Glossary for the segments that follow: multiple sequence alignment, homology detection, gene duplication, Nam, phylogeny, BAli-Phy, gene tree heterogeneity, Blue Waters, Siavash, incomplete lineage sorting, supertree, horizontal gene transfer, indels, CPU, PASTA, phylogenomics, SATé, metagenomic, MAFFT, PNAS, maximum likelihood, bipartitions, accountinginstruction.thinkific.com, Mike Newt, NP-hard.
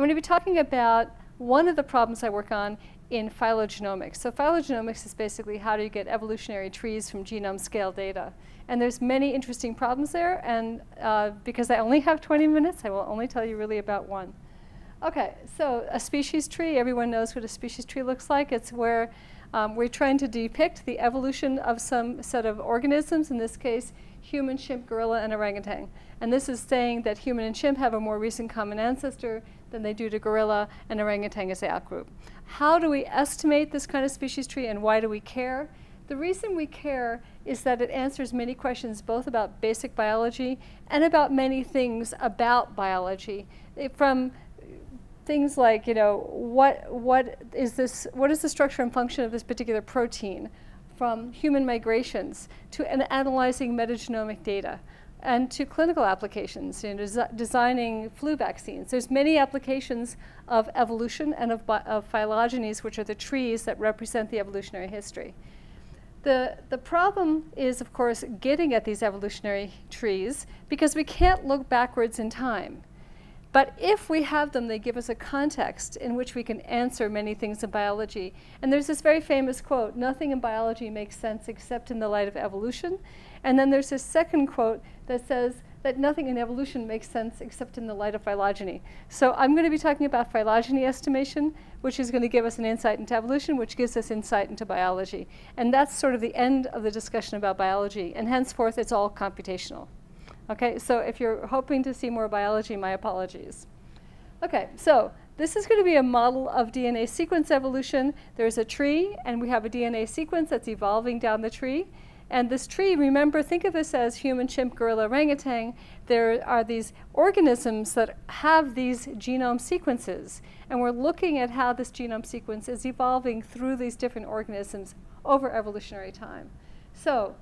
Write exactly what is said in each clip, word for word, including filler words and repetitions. I'm going to be talking about one of the problems I work on in phylogenomics. So phylogenomics is basically how do you get evolutionary trees from genome scale data. And there's many interesting problems there. And uh, because I only have twenty minutes, I will only tell you really about one. OK, so a species tree. Everyone knows what a species tree looks like. It's where um, we're trying to depict the evolution of some set of organisms, in this case, human, chimp, gorilla, and orangutan. And this is saying that human and chimp have a more recent common ancestor than they do to gorilla, and orangutan is the outgroup. How do we estimate this kind of species tree, and why do we care? The reason we care is that it answers many questions both about basic biology and about many things about biology. It, from things like, you know, what, what, is this, what is the structure and function of this particular protein, from human migrations to an analyzing metagenomic data, and to clinical applications, you know, des designing flu vaccines. There's many applications of evolution and of, of phylogenies, which are the trees that represent the evolutionary history. The, the problem is, of course, getting at these evolutionary trees, because we can't look backwards in time. But if we have them, they give us a context in which we can answer many things in biology. And there's this very famous quote, "Nothing in biology makes sense except in the light of evolution." And then there's this second quote that says that nothing in evolution makes sense except in the light of phylogeny. So I'm going to be talking about phylogeny estimation, which is going to give us an insight into evolution, which gives us insight into biology. And that's sort of the end of the discussion about biology. And henceforth, it's all computational. Okay, so if you're hoping to see more biology, my apologies. Okay, so this is going to be a model of D N A sequence evolution. There's a tree, and we have a D N A sequence that's evolving down the tree. And this tree, remember, think of this as human, chimp, gorilla, orangutan. There are these organisms that have these genome sequences. And we're looking at how this genome sequence is evolving through these different organisms over evolutionary time. So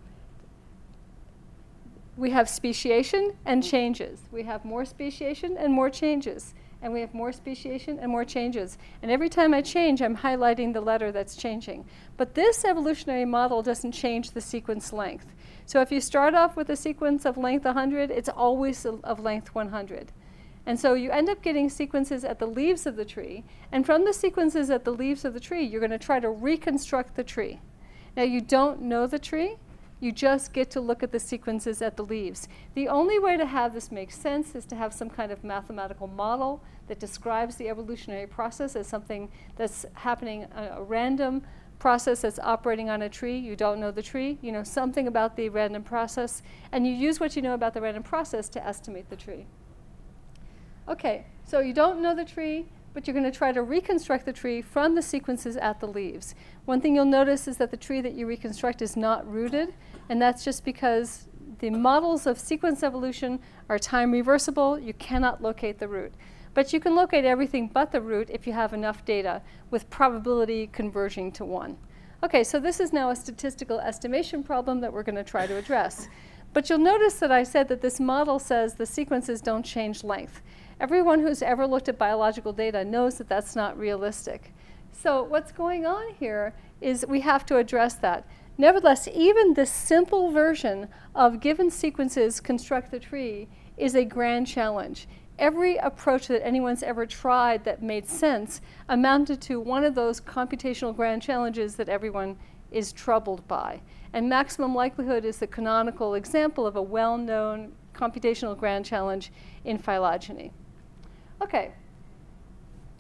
we have speciation and changes. We have more speciation and more changes. And we have more speciation and more changes. And every time I change, I'm highlighting the letter that's changing. But this evolutionary model doesn't change the sequence length. So if you start off with a sequence of length one hundred, it's always of length one hundred. And so you end up getting sequences at the leaves of the tree. And from the sequences at the leaves of the tree, you're going to try to reconstruct the tree. Now, you don't know the tree. You just get to look at the sequences at the leaves. The only way to have this make sense is to have some kind of mathematical model that describes the evolutionary process as something that's happening, a random process that's operating on a tree. You don't know the tree. You know something about the random process. And you use what you know about the random process to estimate the tree. OK, so you don't know the tree, but you're going to try to reconstruct the tree from the sequences at the leaves. One thing you'll notice is that the tree that you reconstruct is not rooted, and that's just because the models of sequence evolution are time reversible. You cannot locate the root. But you can locate everything but the root if you have enough data with probability converging to one. OK, so this is now a statistical estimation problem that we're going to try to address. But you'll notice that I said that this model says the sequences don't change length. Everyone who's ever looked at biological data knows that that's not realistic. So what's going on here is we have to address that. Nevertheless, even this simple version of given sequences construct the tree is a grand challenge. Every approach that anyone's ever tried that made sense amounted to one of those computational grand challenges that everyone is troubled by. And maximum likelihood is the canonical example of a well-known computational grand challenge in phylogeny. OK,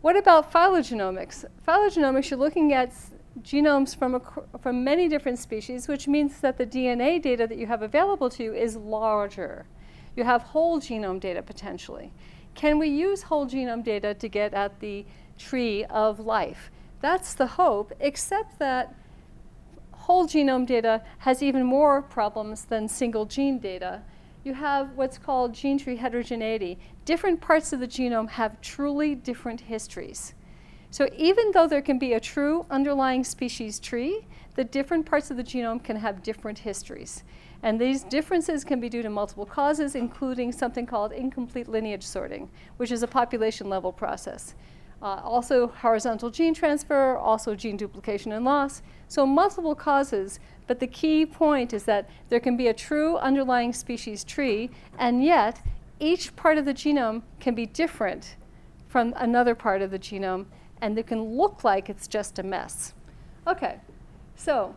what about phylogenomics? Phylogenomics, you're looking at genomes from, a, from many different species, which means that the D N A data that you have available to you is larger. You have whole genome data, potentially. Can we use whole genome data to get at the tree of life? That's the hope, except that whole genome data has even more problems than single gene data. You have what's called gene tree heterogeneity. Different parts of the genome have truly different histories. So even though there can be a true underlying species tree, the different parts of the genome can have different histories. And these differences can be due to multiple causes, including something called incomplete lineage sorting, which is a population level process. Uh, also horizontal gene transfer, also gene duplication and loss. So multiple causes, but the key point is that there can be a true underlying species tree, and yet each part of the genome can be different from another part of the genome, and it can look like it's just a mess. Okay, so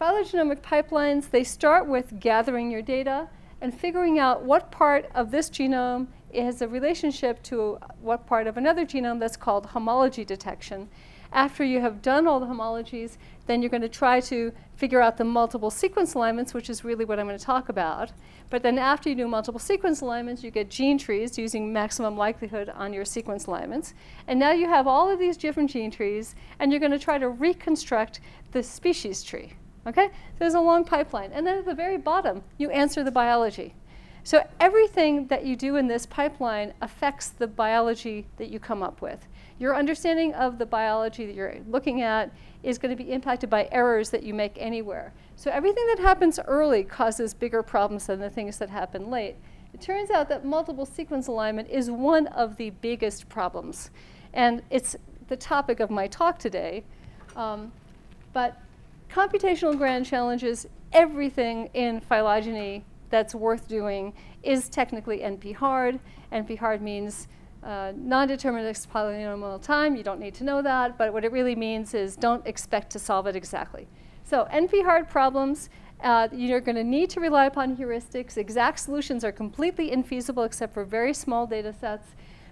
phylogenomic pipelines, they start with gathering your data and figuring out what part of this genome has a relationship to what part of another genome. That's called homology detection. After you have done all the homologies, then you're going to try to figure out the multiple sequence alignments, which is really what I'm going to talk about. But then after you do multiple sequence alignments, you get gene trees using maximum likelihood on your sequence alignments. And now you have all of these different gene trees, and you're going to try to reconstruct the species tree. Okay? There's a long pipeline. And then at the very bottom, you answer the biology. So everything that you do in this pipeline affects the biology that you come up with. Your understanding of the biology that you're looking at is going to be impacted by errors that you make anywhere. So everything that happens early causes bigger problems than the things that happen late. It turns out that multiple sequence alignment is one of the biggest problems. And it's the topic of my talk today. Um, but computational grand challenges, everything in phylogeny that's worth doing is technically N P hard. N P hard means uh, non-deterministic polynomial time. You don't need to know that, but what it really means is don't expect to solve it exactly. So N P hard problems, uh, you're going to need to rely upon heuristics. Exact solutions are completely infeasible except for very small data sets.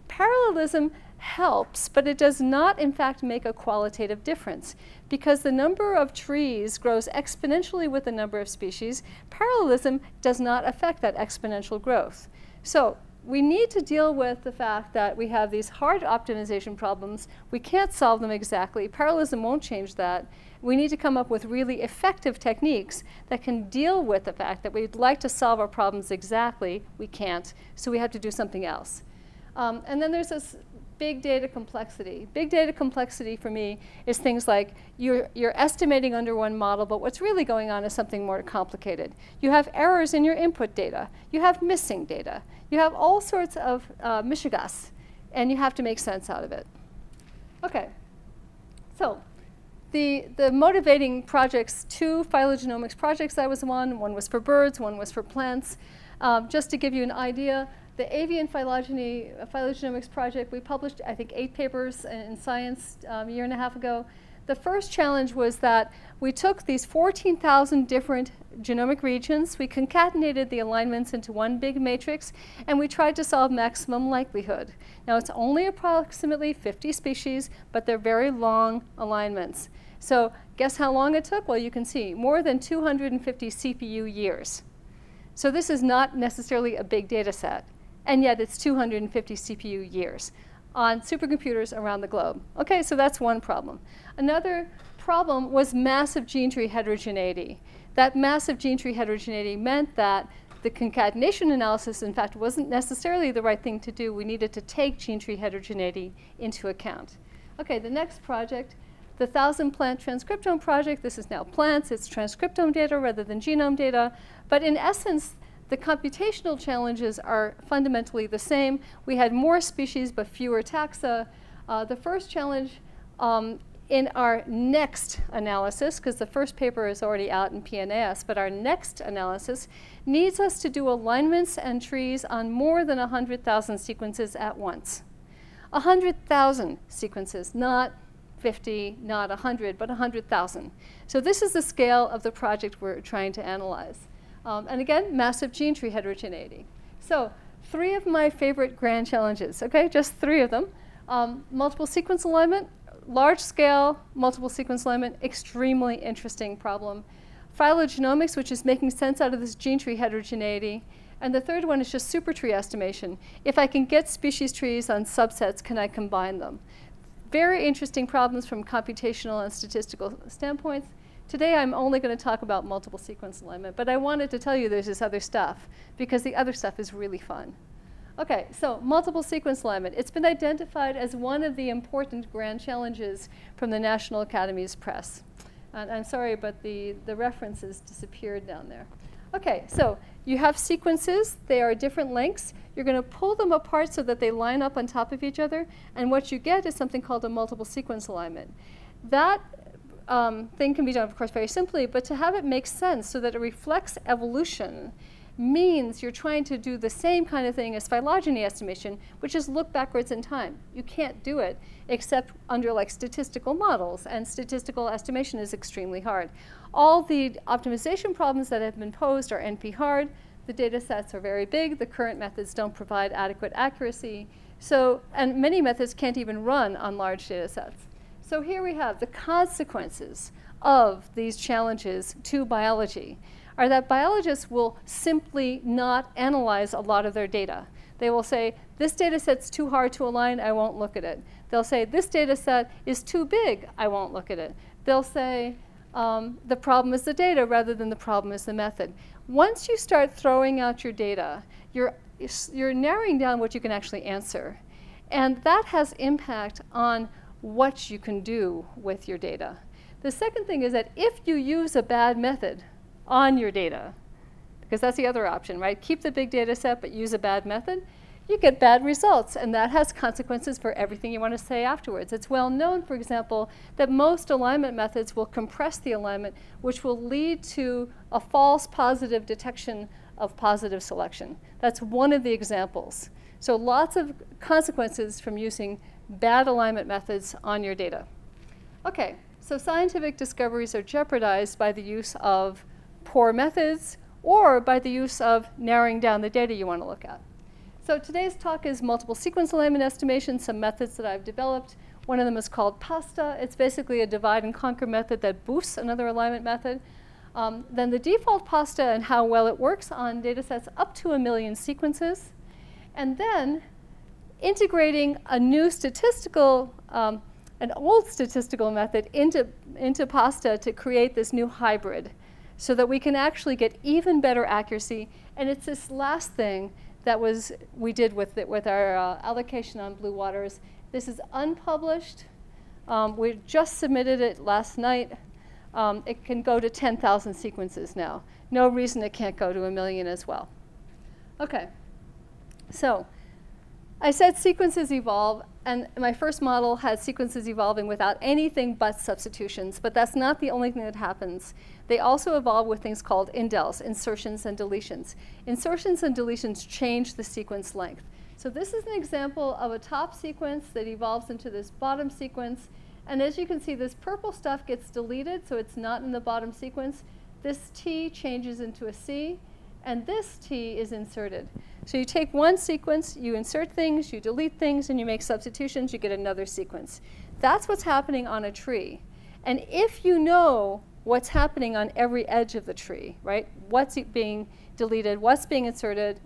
Parallelism helps, but it does not, in fact, make a qualitative difference. Because the number of trees grows exponentially with the number of species, parallelism does not affect that exponential growth. So we need to deal with the fact that we have these hard optimization problems. We can't solve them exactly. Parallelism won't change that. We need to come up with really effective techniques that can deal with the fact that we'd like to solve our problems exactly. We can't, so we have to do something else. Um, and then there's this big data complexity. Big data complexity for me is things like you're, you're estimating under one model, but what's really going on is something more complicated. You have errors in your input data. You have missing data. You have all sorts of uh, mishigas, and you have to make sense out of it. Okay, so the, the motivating projects, two phylogenomics projects I was on, one was for birds, one was for plants. Um, just to give you an idea, the avian phylogeny, uh, phylogenomics project, we published, I think, eight papers in, in Science um, a year and a half ago. The first challenge was that we took these fourteen thousand different genomic regions, we concatenated the alignments into one big matrix, and we tried to solve maximum likelihood. Now, it's only approximately fifty species, but they're very long alignments. So guess how long it took? Well, you can see more than two hundred fifty C P U years. So this is not necessarily a big data set. And yet it's two hundred fifty C P U years on supercomputers around the globe. Okay, so that's one problem. Another problem was massive gene tree heterogeneity. That massive gene tree heterogeneity meant that the concatenation analysis, in fact, wasn't necessarily the right thing to do. We needed to take gene tree heterogeneity into account. Okay, the next project, the one thousand plant transcriptome project. This is now plants. It's transcriptome data rather than genome data. But in essence, the computational challenges are fundamentally the same. We had more species but fewer taxa. Uh, the first challenge um, in our next analysis, because the first paper is already out in P N A S, but our next analysis needs us to do alignments and trees on more than one hundred thousand sequences at once. one hundred thousand sequences, not fifty, not one hundred, but one hundred thousand. So this is the scale of the project we're trying to analyze. Um, and again, massive gene tree heterogeneity. So three of my favorite grand challenges, okay, just three of them. Um, multiple sequence alignment, large scale multiple sequence alignment, extremely interesting problem. Phylogenomics, which is making sense out of this gene tree heterogeneity. And the third one is just supertree estimation. If I can get species trees on subsets, can I combine them? Very interesting problems from computational and statistical standpoints. Today, I'm only going to talk about multiple sequence alignment, but I wanted to tell you there's this other stuff, because the other stuff is really fun. Okay, so multiple sequence alignment. It's been identified as one of the important grand challenges from the National Academy's press. And I'm sorry, but the, the references disappeared down there. Okay, so you have sequences. They are different lengths. You're going to pull them apart so that they line up on top of each other, and what you get is something called a multiple sequence alignment. That Um, thing can be done, of course, very simply, but to have it make sense so that it reflects evolution means you're trying to do the same kind of thing as phylogeny estimation, which is look backwards in time. You can't do it except under like statistical models, and statistical estimation is extremely hard. All the optimization problems that have been posed are N P hard. The data sets are very big. The current methods don't provide adequate accuracy. So, and many methods can't even run on large data sets. So here we have the consequences of these challenges to biology are that biologists will simply not analyze a lot of their data. They will say, this data set's too hard to align, I won't look at it. They'll say, this data set is too big, I won't look at it. They'll say, um, the problem is the data rather than the problem is the method. Once you start throwing out your data, you're, you're narrowing down what you can actually answer. And that has impact on what you can do with your data. The second thing is that if you use a bad method on your data, because that's the other option, right? Keep the big data set but use a bad method, you get bad results, and that has consequences for everything you want to say afterwards. It's well known, for example, that most alignment methods will compress the alignment, which will lead to a false positive detection of positive selection. That's one of the examples. So lots of consequences from using bad alignment methods on your data. Okay, so scientific discoveries are jeopardized by the use of poor methods or by the use of narrowing down the data you want to look at. So today's talk is multiple sequence alignment estimation, some methods that I've developed. One of them is called PASTA. It's basically a divide and conquer method that boosts another alignment method. Um, then the default PASTA and how well it works on data sets up to a million sequences. And then integrating a new statistical, um, an old statistical method into, into PASTA to create this new hybrid, so that we can actually get even better accuracy. And it's this last thing that was we did with, it, with our uh, allocation on Blue Waters. This is unpublished. Um, we just submitted it last night. Um, it can go to ten thousand sequences now. No reason it can't go to a million as well. OK, so I said sequences evolve. And my first model had sequences evolving without anything but substitutions. But that's not the only thing that happens. They also evolve with things called indels, insertions and deletions. Insertions and deletions change the sequence length. So this is an example of a top sequence that evolves into this bottom sequence. And as you can see, this purple stuff gets deleted, so it's not in the bottom sequence. This T changes into a C, and this T is inserted. So you take one sequence, you insert things, you delete things, and you make substitutions, you get another sequence. That's what's happening on a tree. And if you know what's happening on every edge of the tree, right? What's being deleted, what's being inserted,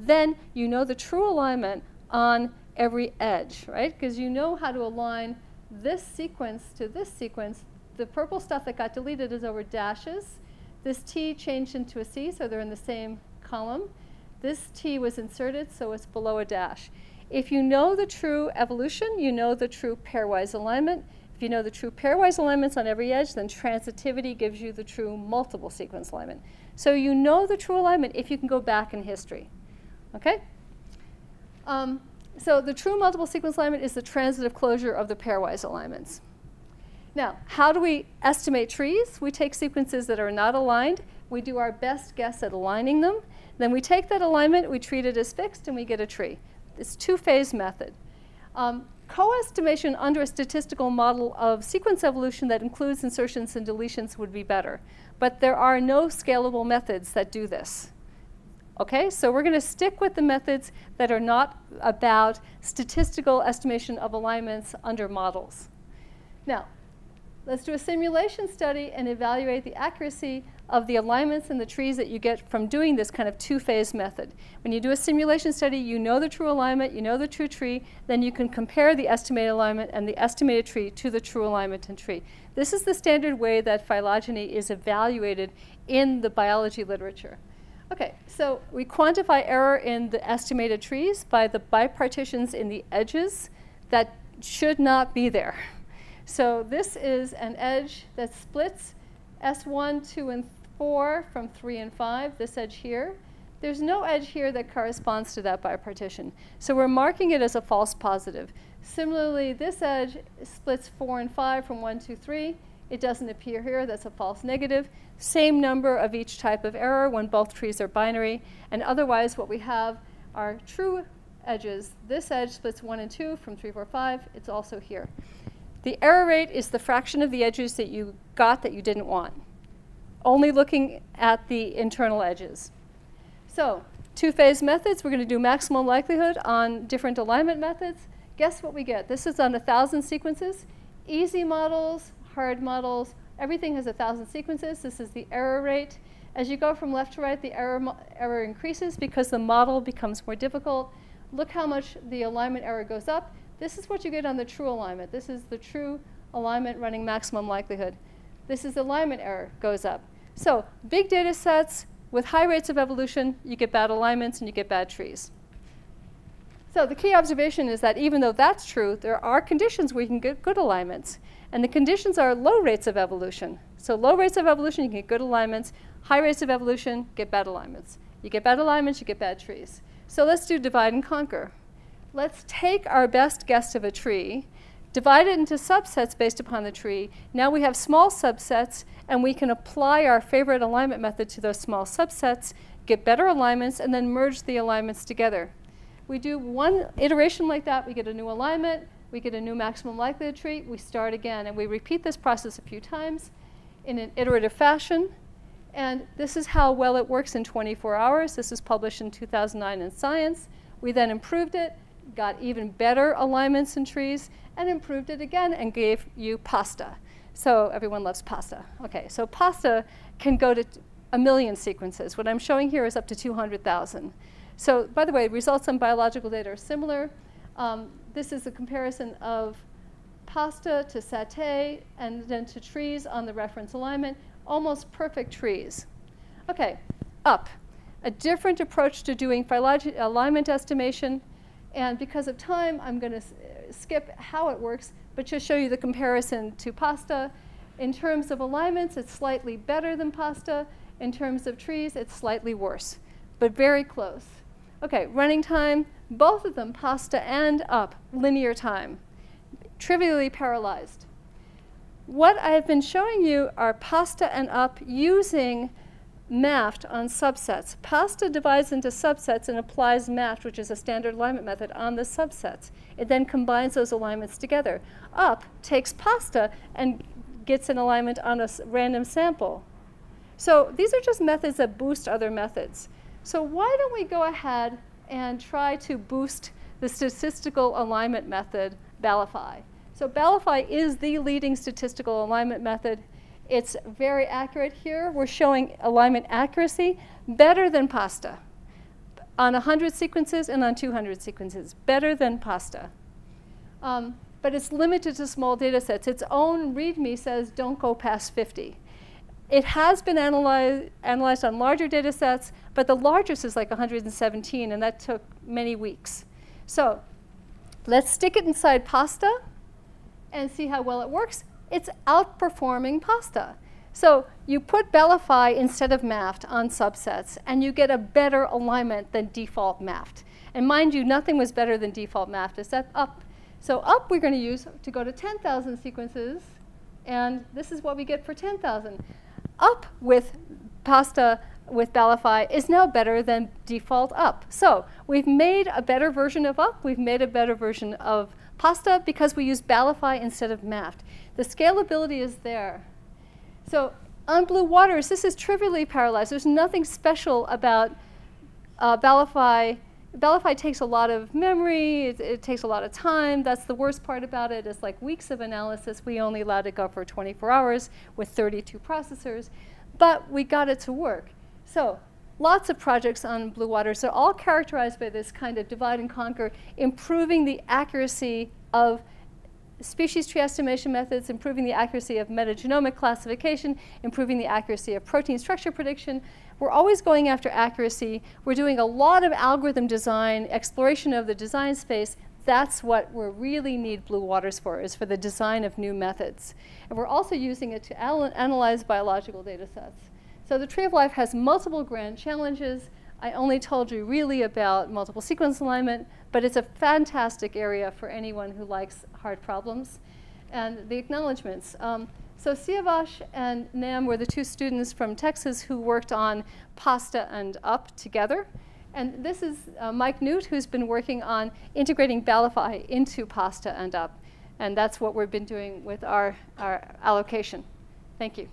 then you know the true alignment on every edge, right? Because you know how to align this sequence to this sequence. The purple stuff that got deleted is over dashes. This T changed into a C, so they're in the same column. This T was inserted, so it's below a dash. If you know the true evolution, you know the true pairwise alignment. If you know the true pairwise alignments on every edge, then transitivity gives you the true multiple sequence alignment. So you know the true alignment if you can go back in history. Okay? Um, so the true multiple sequence alignment is the transitive closure of the pairwise alignments. Now, how do we estimate trees? We take sequences that are not aligned. We do our best guess at aligning them. Then we take that alignment, we treat it as fixed, and we get a tree. It's a two-phase method. Um, co-estimation under a statistical model of sequence evolution that includes insertions and deletions would be better. But there are no scalable methods that do this. Okay, so we're going to stick with the methods that are not about statistical estimation of alignments under models. Now, let's do a simulation study and evaluate the accuracy of the alignments and the trees that you get from doing this kind of two-phase method. When you do a simulation study, you know the true alignment, you know the true tree, then you can compare the estimated alignment and the estimated tree to the true alignment and tree. This is the standard way that phylogeny is evaluated in the biology literature. Okay, so we quantify error in the estimated trees by the bipartitions in the edges that should not be there. So this is an edge that splits S one, two, and four from three and five, this edge here. There's no edge here that corresponds to that bipartition. So we're marking it as a false positive. Similarly, this edge splits four and five from one, two, three. It doesn't appear here. That's a false negative. Same number of each type of error when both trees are binary. And otherwise, what we have are true edges. This edge splits one and two from three, four, five. It's also here. The error rate is the fraction of the edges that you got that you didn't want, only looking at the internal edges. So two-phase methods. We're going to do maximum likelihood on different alignment methods. Guess what we get? This is on one thousand sequences. Easy models, hard models, everything has one thousand sequences. This is the error rate. As you go from left to right, the error, error increases because the model becomes more difficult. Look how much the alignment error goes up. This is what you get on the true alignment. This is the true alignment running maximum likelihood. This is the alignment error goes up. So big data sets with high rates of evolution, you get bad alignments and you get bad trees. So the key observation is that even though that's true, there are conditions where you can get good alignments. And the conditions are low rates of evolution. So low rates of evolution, you can get good alignments. High rates of evolution, get bad alignments. You get bad alignments, you get bad trees. So let's do divide and conquer. Let's take our best guess of a tree, divide it into subsets based upon the tree. Now we have small subsets, and we can apply our favorite alignment method to those small subsets, get better alignments, and then merge the alignments together. We do one iteration like that, we get a new alignment, we get a new maximum likelihood tree, we start again, and we repeat this process a few times in an iterative fashion. And this is how well it works in twenty-four hours. This is published in two thousand nine in Science. We then improved it, got even better alignments and trees, and improved it again and gave you PASTA. So everyone loves PASTA. Okay, so PASTA can go to a million sequences. What I'm showing here is up to two hundred thousand. So by the way, results on biological data are similar. Um, this is a comparison of PASTA to SATé and then to trees on the reference alignment. Almost perfect trees. OK, up. A different approach to doing phylogeny alignment estimation. And because of time, I'm going to skip how it works, but just show you the comparison to PASTA. In terms of alignments, it's slightly better than PASTA. In terms of trees, it's slightly worse, but very close. OK, running time, both of them, PASTA and up, linear time, trivially parallelized. What I've been showing you are PASTA and up using MAFFT on subsets. PASTA divides into subsets and applies MAFFT, which is a standard alignment method, on the subsets. It then combines those alignments together. Up takes PASTA and gets an alignment on a random sample. So these are just methods that boost other methods. So why don't we go ahead and try to boost the statistical alignment method, BAli-Phy. So BAli-Phy is the leading statistical alignment method. It's very accurate here. We're showing alignment accuracy better than PASTA on one hundred sequences and on two hundred sequences, better than PASTA. Um, but it's limited to small data sets. Its own README says don't go past fifty. It has been analyzed, analyzed on larger data sets, but the largest is like one hundred seventeen, and that took many weeks. So let's stick it inside PASTA and see how well it works. It's outperforming PASTA. So you put BAli-Phy instead of MAFFT on subsets, and you get a better alignment than default MAFFT. And mind you, nothing was better than default MAFFT except up. So up we're going to use to go to ten thousand sequences, and this is what we get for ten thousand. Up with PASTA with BAli-Phy is now better than default up. So we've made a better version of up. We've made a better version of PASTA because we use BAli-Phy instead of MAFFT. The scalability is there. So on Blue Waters, this is trivially parallelized. There's nothing special about uh, BAli-Phy. BAli-Phy takes a lot of memory. It, it takes a lot of time. That's the worst part about it. It's like weeks of analysis. We only allowed it go for twenty-four hours with thirty-two processors. But we got it to work. So lots of projects on Blue Waters are all characterized by this kind of divide and conquer, improving the accuracy of species tree estimation methods, improving the accuracy of metagenomic classification, improving the accuracy of protein structure prediction. We're always going after accuracy. We're doing a lot of algorithm design, exploration of the design space. That's what we really need Blue Waters for, is for the design of new methods. And we're also using it to analyze biological data sets. So the Tree of Life has multiple grand challenges. I only told you really about multiple sequence alignment, but it's a fantastic area for anyone who likes hard problems. And the acknowledgments. Um, So Siavash and Nam were the two students from Texas who worked on PASTA and UP together. And this is uh, Mike Newt, who's been working on integrating BAli-Phy into PASTA and UP. And that's what we've been doing with our, our allocation. Thank you.